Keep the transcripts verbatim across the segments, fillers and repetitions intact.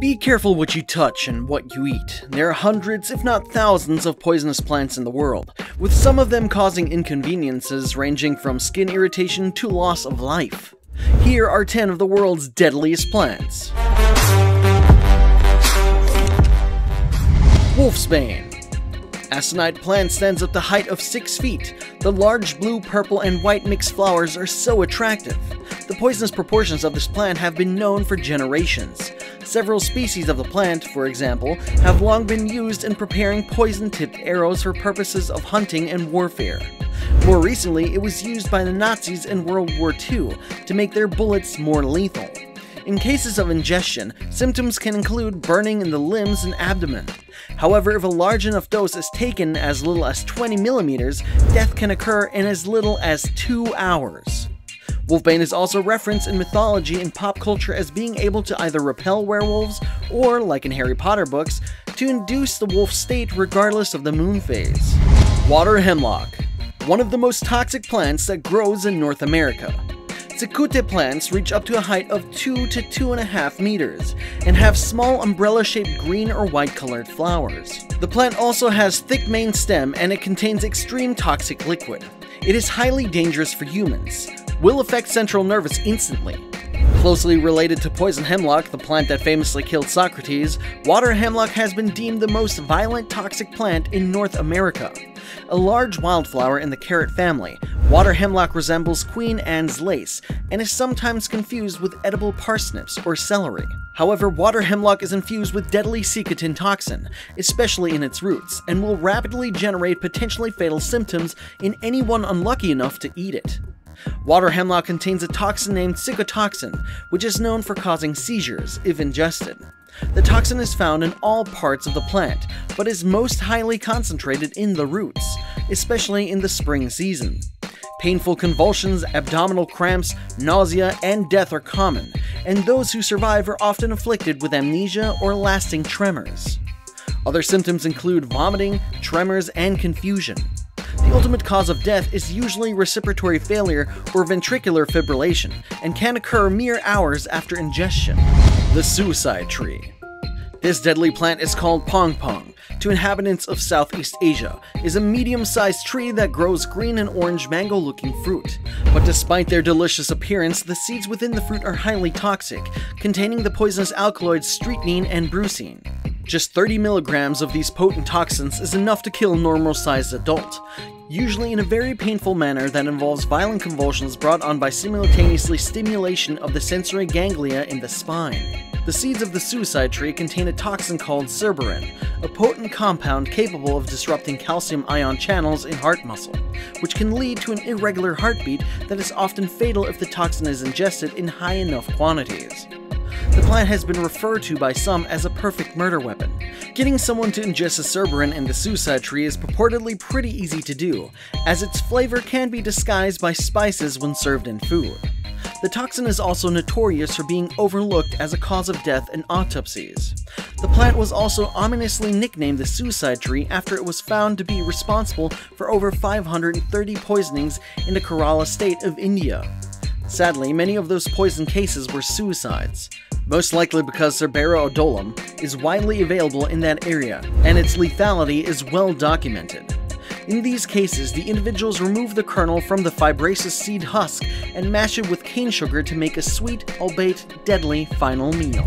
Be careful what you touch and what you eat. There are hundreds, if not thousands, of poisonous plants in the world, with some of them causing inconveniences ranging from skin irritation to loss of life. Here are ten of the world's deadliest plants. Wolfsbane. Aconite plant stands up the height of six feet. The large blue, purple, and white mixed flowers are so attractive. The poisonous proportions of this plant have been known for generations. Several species of the plant, for example, have long been used in preparing poison-tipped arrows for purposes of hunting and warfare. More recently, it was used by the Nazis in World War Two to make their bullets more lethal. In cases of ingestion, symptoms can include burning in the limbs and abdomen. However, if a large enough dose is taken as little as twenty millimeters, death can occur in as little as two hours. Wolfsbane is also referenced in mythology and pop culture as being able to either repel werewolves or, like in Harry Potter books, to induce the wolf state regardless of the moon phase. Water Hemlock, one of the most toxic plants that grows in North America. Cicuta plants reach up to a height of two to two point five meters and have small umbrella-shaped green or white-colored flowers. The plant also has thick main stem and it contains extreme toxic liquid. It is highly dangerous for humans, will affect central nervous instantly. Closely related to poison hemlock, the plant that famously killed Socrates, water hemlock has been deemed the most violent toxic plant in North America. A large wildflower in the carrot family, water hemlock resembles Queen Anne's lace and is sometimes confused with edible parsnips or celery. However, water hemlock is infused with deadly cicuta toxin, especially in its roots, and will rapidly generate potentially fatal symptoms in anyone unlucky enough to eat it. Water hemlock contains a toxin named cicutoxin, which is known for causing seizures if ingested. The toxin is found in all parts of the plant, but is most highly concentrated in the roots, especially in the spring season. Painful convulsions, abdominal cramps, nausea, and death are common, and those who survive are often afflicted with amnesia or lasting tremors. Other symptoms include vomiting, tremors, and confusion. The ultimate cause of death is usually respiratory failure or ventricular fibrillation, and can occur mere hours after ingestion. The Suicide Tree. This deadly plant is called Pong Pong to inhabitants of Southeast Asia, is a medium-sized tree that grows green and orange mango-looking fruit. But despite their delicious appearance, the seeds within the fruit are highly toxic, containing the poisonous alkaloids strychnine and brucine. Just thirty milligrams of these potent toxins is enough to kill a normal-sized adult, usually in a very painful manner that involves violent convulsions brought on by simultaneously stimulation of the sensory ganglia in the spine. The seeds of the suicide tree contain a toxin called cerberin, a potent compound capable of disrupting calcium ion channels in heart muscle, which can lead to an irregular heartbeat that is often fatal if the toxin is ingested in high enough quantities. The plant has been referred to by some as a perfect murder weapon. Getting someone to ingest a cerberin in the suicide tree is purportedly pretty easy to do, as its flavor can be disguised by spices when served in food. The toxin is also notorious for being overlooked as a cause of death in autopsies. The plant was also ominously nicknamed the suicide tree after it was found to be responsible for over five hundred thirty poisonings in the Kerala state of India. Sadly, many of those poison cases were suicides. Most likely because Cerbera odollam is widely available in that area, and its lethality is well documented. In these cases, the individuals remove the kernel from the fibraceous seed husk and mash it with cane sugar to make a sweet, albeit deadly, final meal.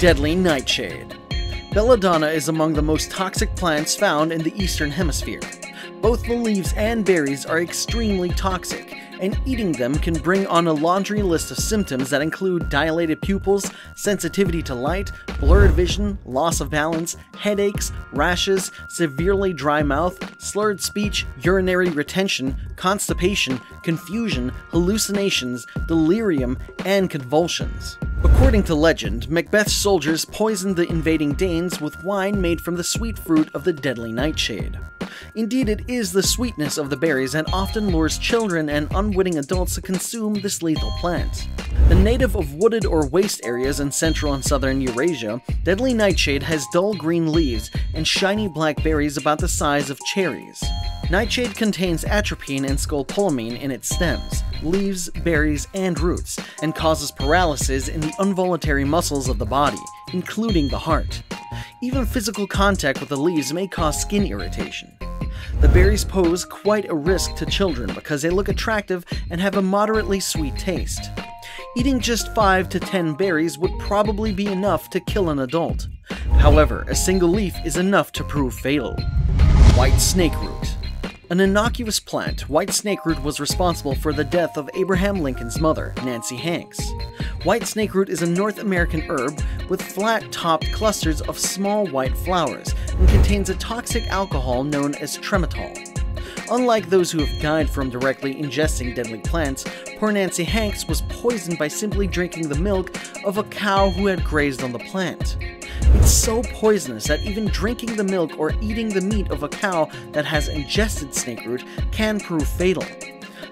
Deadly Nightshade. Belladonna is among the most toxic plants found in the Eastern Hemisphere. Both the leaves and berries are extremely toxic, and eating them can bring on a laundry list of symptoms that include dilated pupils, sensitivity to light, blurred vision, loss of balance, headaches, rashes, severely dry mouth, slurred speech, urinary retention, constipation, confusion, hallucinations, delirium, and convulsions. According to legend, Macbeth's soldiers poisoned the invading Danes with wine made from the sweet fruit of the deadly nightshade. Indeed, it is the sweetness of the berries that often lures children and unwitting adults to consume this lethal plant. A native of wooded or waste areas in central and southern Eurasia, deadly nightshade has dull green leaves and shiny black berries about the size of cherries. Nightshade contains atropine and scopolamine in its stems, leaves, berries, and roots, and causes paralysis in the involuntary muscles of the body, including the heart. Even physical contact with the leaves may cause skin irritation. The berries pose quite a risk to children because they look attractive and have a moderately sweet taste. Eating just five to ten berries would probably be enough to kill an adult. However, a single leaf is enough to prove fatal. White Snakeroot. An innocuous plant, white snakeroot was responsible for the death of Abraham Lincoln's mother, Nancy Hanks. White snakeroot is a North American herb with flat-topped clusters of small white flowers and contains a toxic alcohol known as trematol. Unlike those who have died from directly ingesting deadly plants, poor Nancy Hanks was poisoned by simply drinking the milk of a cow who had grazed on the plant. It's so poisonous that even drinking the milk or eating the meat of a cow that has ingested snakeroot can prove fatal.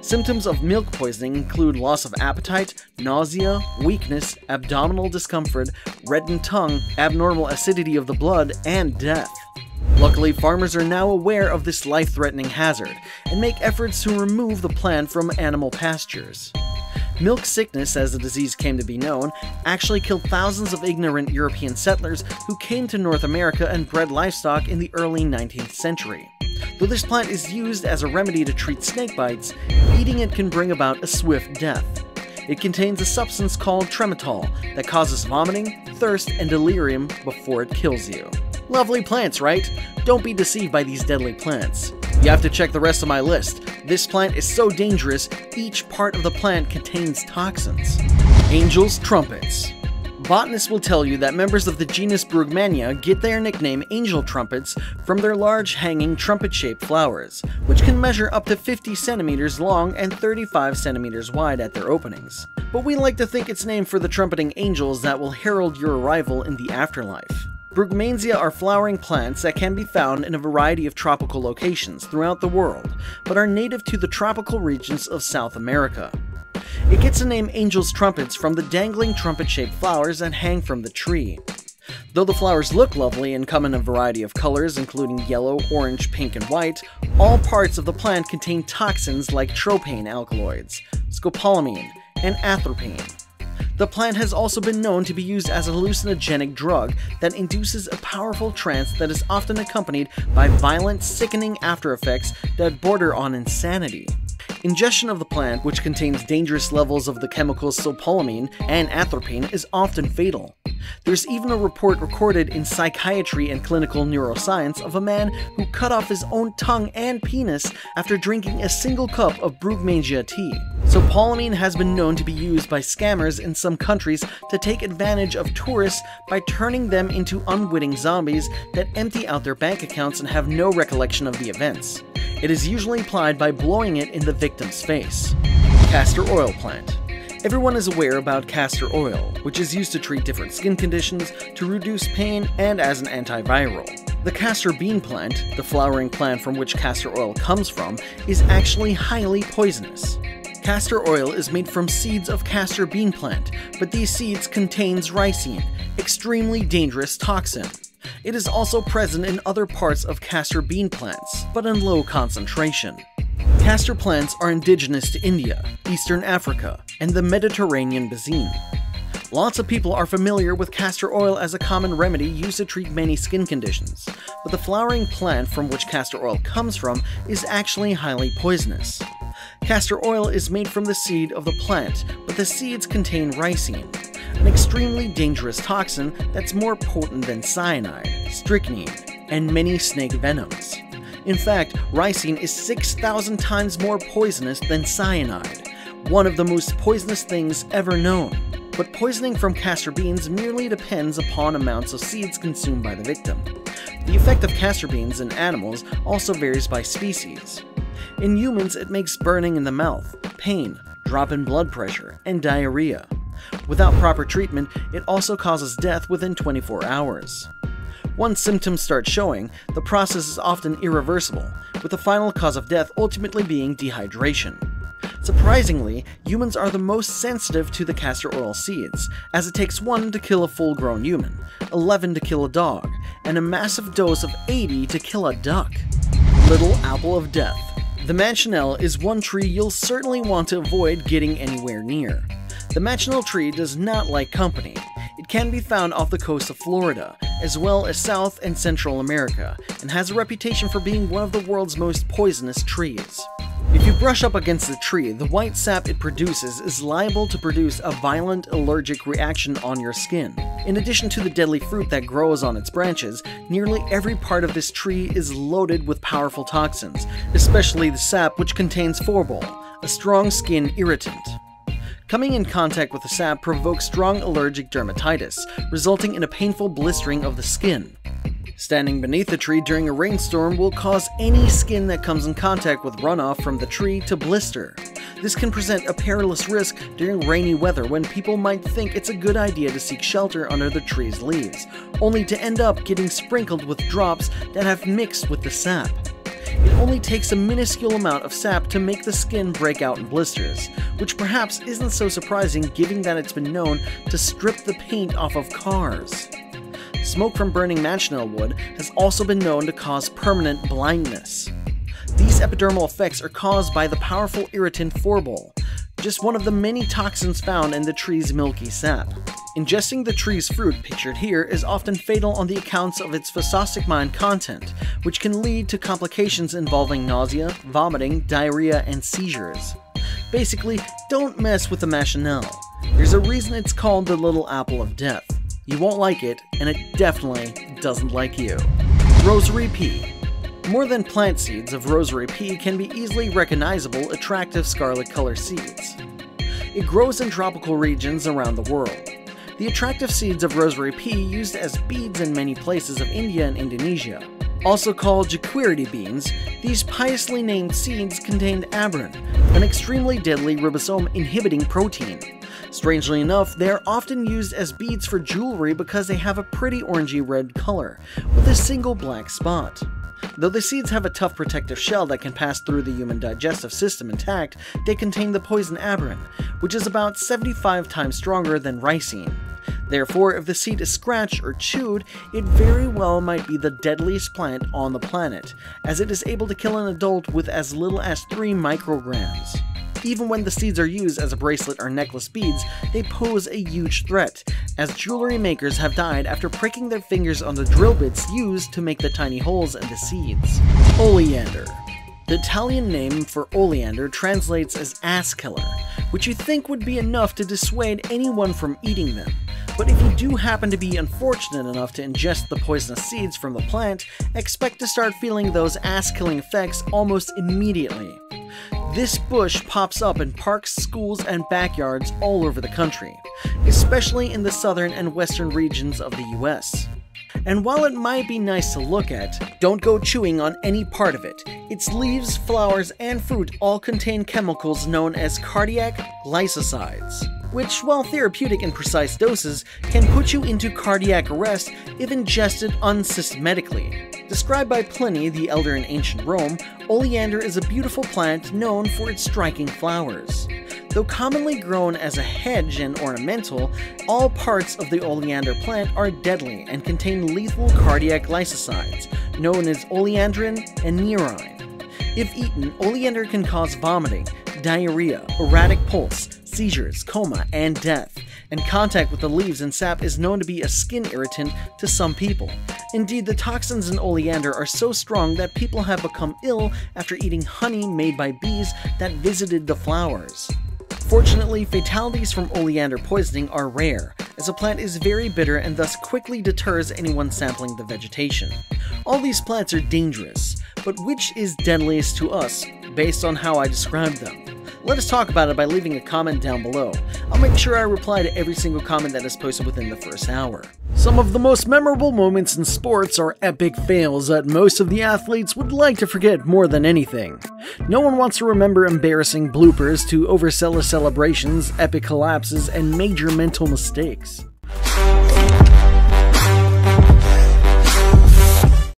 Symptoms of milk poisoning include loss of appetite, nausea, weakness, abdominal discomfort, reddened tongue, abnormal acidity of the blood, and death. Luckily, farmers are now aware of this life-threatening hazard and make efforts to remove the plant from animal pastures. Milk sickness, as the disease came to be known, actually killed thousands of ignorant European settlers who came to North America and bred livestock in the early nineteenth century. Though this plant is used as a remedy to treat snake bites, eating it can bring about a swift death. It contains a substance called trematol that causes vomiting, thirst, and delirium before it kills you. Lovely plants, right? Don't be deceived by these deadly plants. You have to check the rest of my list. This plant is so dangerous, each part of the plant contains toxins. Angel's Trumpets. Botanists will tell you that members of the genus Brugmansia get their nickname angel trumpets from their large hanging trumpet-shaped flowers, which can measure up to fifty centimeters long and thirty-five centimeters wide at their openings. But we like to think it's named for the trumpeting angels that will herald your arrival in the afterlife. Brugmansia are flowering plants that can be found in a variety of tropical locations throughout the world, but are native to the tropical regions of South America. It gets the name angel's trumpets from the dangling trumpet-shaped flowers that hang from the tree. Though the flowers look lovely and come in a variety of colors including yellow, orange, pink, and white, all parts of the plant contain toxins like tropane alkaloids, scopolamine, and atropine. The plant has also been known to be used as a hallucinogenic drug that induces a powerful trance that is often accompanied by violent, sickening aftereffects that border on insanity. Ingestion of the plant, which contains dangerous levels of the chemicals scopolamine and atropine, is often fatal. There's even a report recorded in psychiatry and clinical neuroscience of a man who cut off his own tongue and penis after drinking a single cup of Brugmansia tea. Scopolamine has been known to be used by scammers in some countries to take advantage of tourists by turning them into unwitting zombies that empty out their bank accounts and have no recollection of the events. It is usually applied by blowing it in the victim's face. Castor oil plant. Everyone is aware about castor oil, which is used to treat different skin conditions, to reduce pain, and as an antiviral. The castor bean plant, the flowering plant from which castor oil comes from, is actually highly poisonous. Castor oil is made from seeds of castor bean plant, but these seeds contains ricin, extremely dangerous toxin. It is also present in other parts of castor bean plants, but in low concentration. Castor plants are indigenous to India, Eastern Africa, and the Mediterranean basin. Lots of people are familiar with castor oil as a common remedy used to treat many skin conditions, but the flowering plant from which castor oil comes from is actually highly poisonous. Castor oil is made from the seed of the plant, but the seeds contain ricin, an extremely dangerous toxin that's more potent than cyanide, strychnine, and many snake venoms. In fact, ricin is six thousand times more poisonous than cyanide, one of the most poisonous things ever known. But poisoning from castor beans merely depends upon amounts of seeds consumed by the victim. The effect of castor beans in animals also varies by species. In humans, it makes burning in the mouth, pain, drop in blood pressure, and diarrhea. Without proper treatment, it also causes death within twenty-four hours. Once symptoms start showing, the process is often irreversible, with the final cause of death ultimately being dehydration. Surprisingly, humans are the most sensitive to the castor oil seeds, as it takes one to kill a full-grown human, eleven to kill a dog, and a massive dose of eighty to kill a duck. Little Apple of Death. The manchineel is one tree you'll certainly want to avoid getting anywhere near. The manchineel tree does not like company. It can be found off the coast of Florida, as well as South and Central America, and has a reputation for being one of the world's most poisonous trees. If you brush up against the tree, the white sap it produces is liable to produce a violent allergic reaction on your skin. In addition to the deadly fruit that grows on its branches, nearly every part of this tree is loaded with powerful toxins, especially the sap which contains phorbol, a strong skin irritant. Coming in contact with the sap provokes strong allergic dermatitis, resulting in a painful blistering of the skin. Standing beneath the tree during a rainstorm will cause any skin that comes in contact with runoff from the tree to blister. This can present a perilous risk during rainy weather when people might think it's a good idea to seek shelter under the tree's leaves, only to end up getting sprinkled with drops that have mixed with the sap. It only takes a minuscule amount of sap to make the skin break out in blisters, which perhaps isn't so surprising given that it's been known to strip the paint off of cars. Smoke from burning manchineel wood has also been known to cause permanent blindness. These epidermal effects are caused by the powerful irritant phorbol, just one of the many toxins found in the tree's milky sap. Ingesting the tree's fruit pictured here is often fatal on the accounts of its physostigmine content, which can lead to complications involving nausea, vomiting, diarrhea, and seizures. Basically, don't mess with the manchineel. There's a reason it's called the Little Apple of Death. You won't like it, and it definitely doesn't like you. Rosary pea. More than plant seeds of rosary pea can be easily recognizable, attractive scarlet color seeds. It grows in tropical regions around the world. The attractive seeds of rosary pea used as beads in many places of India and Indonesia. Also called jaquirity beans, these piously named seeds contained abrin, an extremely deadly ribosome-inhibiting protein. Strangely enough, they are often used as beads for jewelry because they have a pretty orangey-red color, with a single black spot. Though the seeds have a tough protective shell that can pass through the human digestive system intact, they contain the poison abrin, which is about seventy-five times stronger than ricin. Therefore, if the seed is scratched or chewed, it very well might be the deadliest plant on the planet, as it is able to kill an adult with as little as three micrograms. Even when the seeds are used as a bracelet or necklace beads, they pose a huge threat, as jewelry makers have died after pricking their fingers on the drill bits used to make the tiny holes in the seeds. Oleander. The Italian name for oleander translates as ass killer, which you think would be enough to dissuade anyone from eating them. But if you do happen to be unfortunate enough to ingest the poisonous seeds from the plant, expect to start feeling those ass-killing effects almost immediately. This bush pops up in parks, schools, and backyards all over the country, especially in the southern and western regions of the U S. And while it might be nice to look at, don't go chewing on any part of it. Its leaves, flowers, and fruit all contain chemicals known as cardiac lysosides, which, while therapeutic in precise doses, can put you into cardiac arrest if ingested unsystematically. Described by Pliny the Elder in ancient Rome, oleander is a beautiful plant known for its striking flowers. Though commonly grown as a hedge and ornamental, all parts of the oleander plant are deadly and contain lethal cardiac lysosides, known as oleandrin and neurine. If eaten, oleander can cause vomiting, diarrhea, erratic pulse, seizures, coma, and death, and contact with the leaves and sap is known to be a skin irritant to some people. Indeed, the toxins in oleander are so strong that people have become ill after eating honey made by bees that visited the flowers. Fortunately, fatalities from oleander poisoning are rare, as the plant is very bitter and thus quickly deters anyone sampling the vegetation. All these plants are dangerous, but which is deadliest to us, based on how I described them? Let us talk about it by leaving a comment down below. I'll make sure I reply to every single comment that is posted within the first hour. Some of the most memorable moments in sports are epic fails that most of the athletes would like to forget more than anything. No one wants to remember embarrassing bloopers to overzealous celebrations, epic collapses, and major mental mistakes.